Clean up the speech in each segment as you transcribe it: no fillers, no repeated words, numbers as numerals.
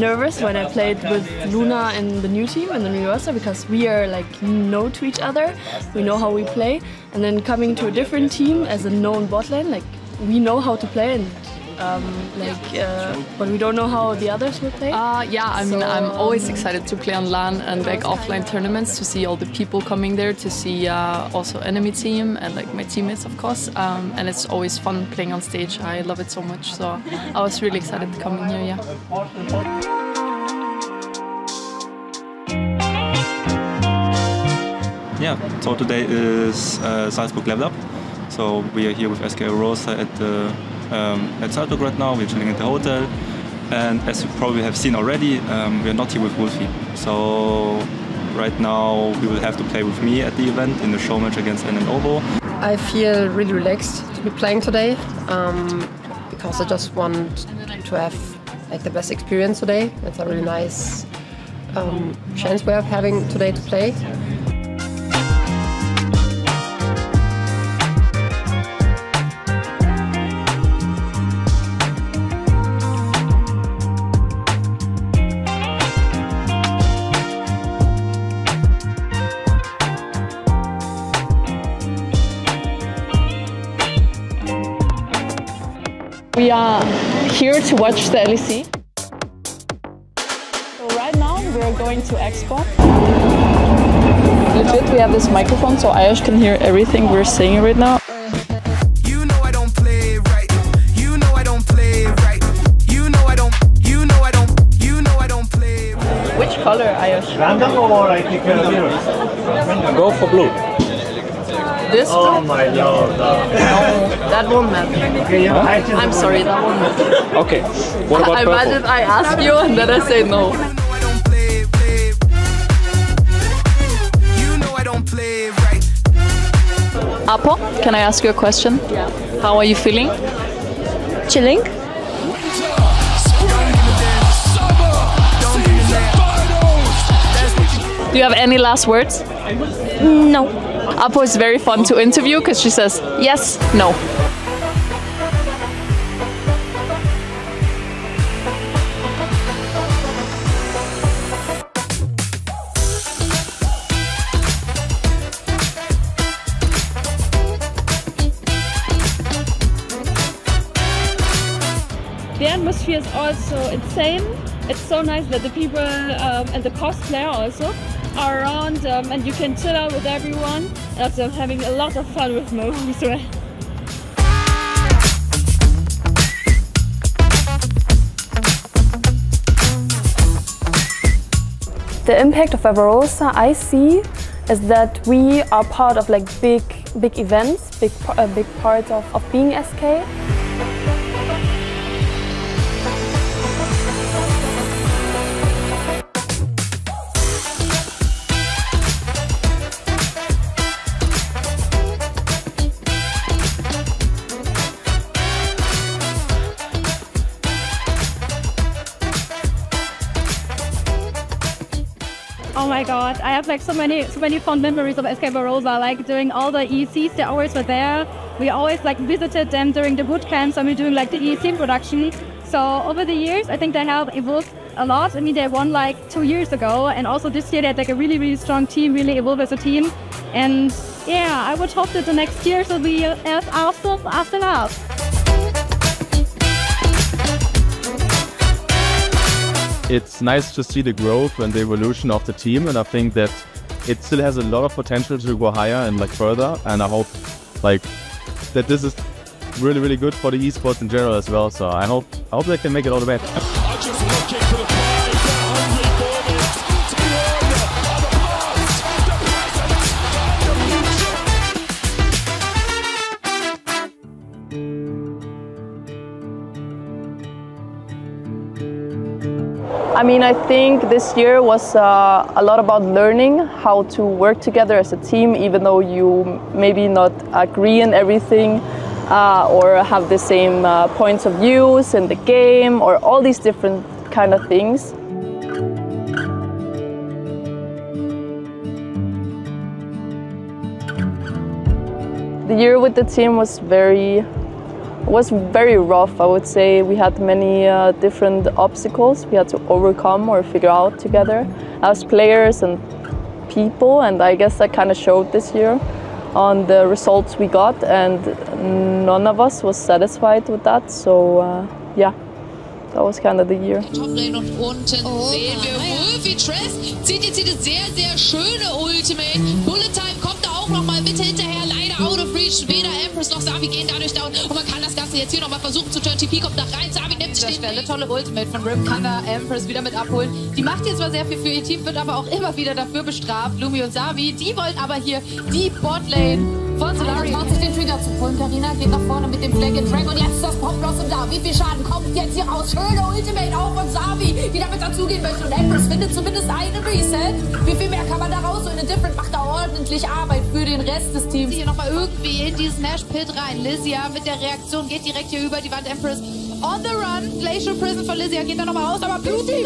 Nervous when I played with Luna in the new team, in the new roster, because we are like known to each other, we know how we play, and then coming to a different team as a known bot lane, like we know how to play and but we don't know how the others will play. I'm always excited to play on LAN and like offline tournaments, to see all the people coming there, to see also enemy team and like my teammates, of course, and it's always fun playing on stage. I love it so much, so I was really excited to come in here, yeah. Yeah, so today is Salzburg Level Up, so we are here with SK Rosa at the at Salzburg right now. We're chilling at the hotel, and as you probably have seen already, we're not here with Wolfie. So right now we will have to play with me at the event in the show match against NN Obo. I feel really relaxed to be playing today because I just want to have like the best experience today. It's a really nice chance we have having today to play. We are here to watch the LEC. So right now we're going to Expo. Legit, we have this microphone so Ayush can hear everything we're saying right now. You know I don't play right. You know I don't play right. You know I don't play right. Which color, Ayush? Random or I think go for blue. This oh blue? My lord. No, that won't matter. Okay, yeah. Huh? I'm sorry, that won't matter. Okay, what about purple? I imagine I ask you and then I say no. Apo, can I ask you a question? Yeah. How are you feeling? Chilling. Do you have any last words? No. Apo is very fun to interview because she says yes, no. The atmosphere is also insane. It's so nice that the people and the cosplayer also are around, and you can chill out with everyone. And also I'm having a lot of fun with movies, right? The impact of Avarosa I see is that we are part of like big events, big parts of being SK. Oh my god, I have like so many fond memories of SK Rosa, like doing all the ECs, they always were there. We always like visited them during the boot camps and we're doing like the EC production. So over the years, I think they have evolved a lot. I mean, they won like 2 years ago, and also this year they had like a really strong team, really evolved as a team. And yeah, I would hope that the next year will be as awesome as the last. It's nice to see the growth and the evolution of the team, and I think that it still has a lot of potential to go higher and like further, and I hope like that this is really good for the esports in general as well, so I hope they can make it all the way. I mean, I think this year was a lot about learning how to work together as a team, even though you maybe not agree on everything or have the same points of views in the game or all these different kind of things. The year with the team was very rough, I would say. We had many different obstacles we had to overcome or figure out together as players and people, and I guess that kind of showed this year on the results we got, and none of us was satisfied with that, so yeah, that was kind of the year. Top lane und unten sehen wir Wolfie Tress, zieht jetzt dieses sehr schöne Ultimate. Bullet Time kommt da auch nochmal mit hinterher, leider out of reach. Weder Empress noch Savi gehen dadurch down und man kann das Ganze jetzt hier nochmal versuchen zu turn. TP kommt nach rein, Savi nimmt sich den. Eine tolle Ultimate von Rip, kann da Empress wieder mit abholen. Die macht hier zwar sehr viel für ihr Team, wird aber auch immer wieder dafür bestraft. Lumi und Savi, die wollen aber hier die Botlane. Montalari traut sich den Trigger zu holen. Karina geht nach vorne mit dem Flag in Drag und jetzt ist das Pop-Blossom da. Wie viel Schaden kommt jetzt hier raus? Schöne Ultimate auch von Savi, die damit dazugehen möchte. Und Empress findet zumindest einen Reset. Wie viel mehr kann man da raus? Und eine Different macht da ordentlich Arbeit für den Rest des Teams. Hier nochmal irgendwie in diesen Nash-Pit rein. Lizia mit der Reaktion geht direkt hier über die Wand. Empress on the run. Glacial Prison von Lizia geht da nochmal raus. Aber Beauty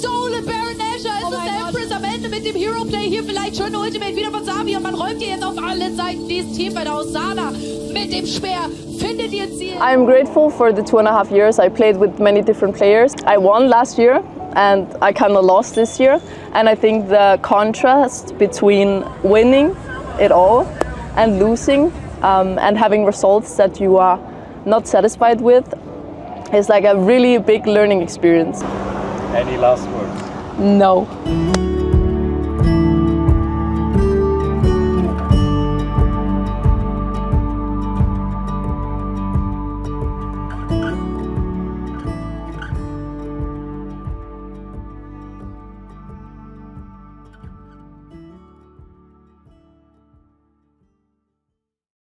Soul und Baron Asher. Ist es Empress am Ende mit dem Hero-Play hier vielleicht? Schöne Ultimate wieder von Savi und man räumt hier jetzt auf alle Seiten dieses Team bei der Osana mit dem Speer. Findet ihr Ziel? I'm grateful for the 2.5 years I played with many different players. I won last year and I kind of lost this year. And I think the contrast between winning it all and losing and having results that you are not satisfied with is like a really big learning experience. Any last words? No.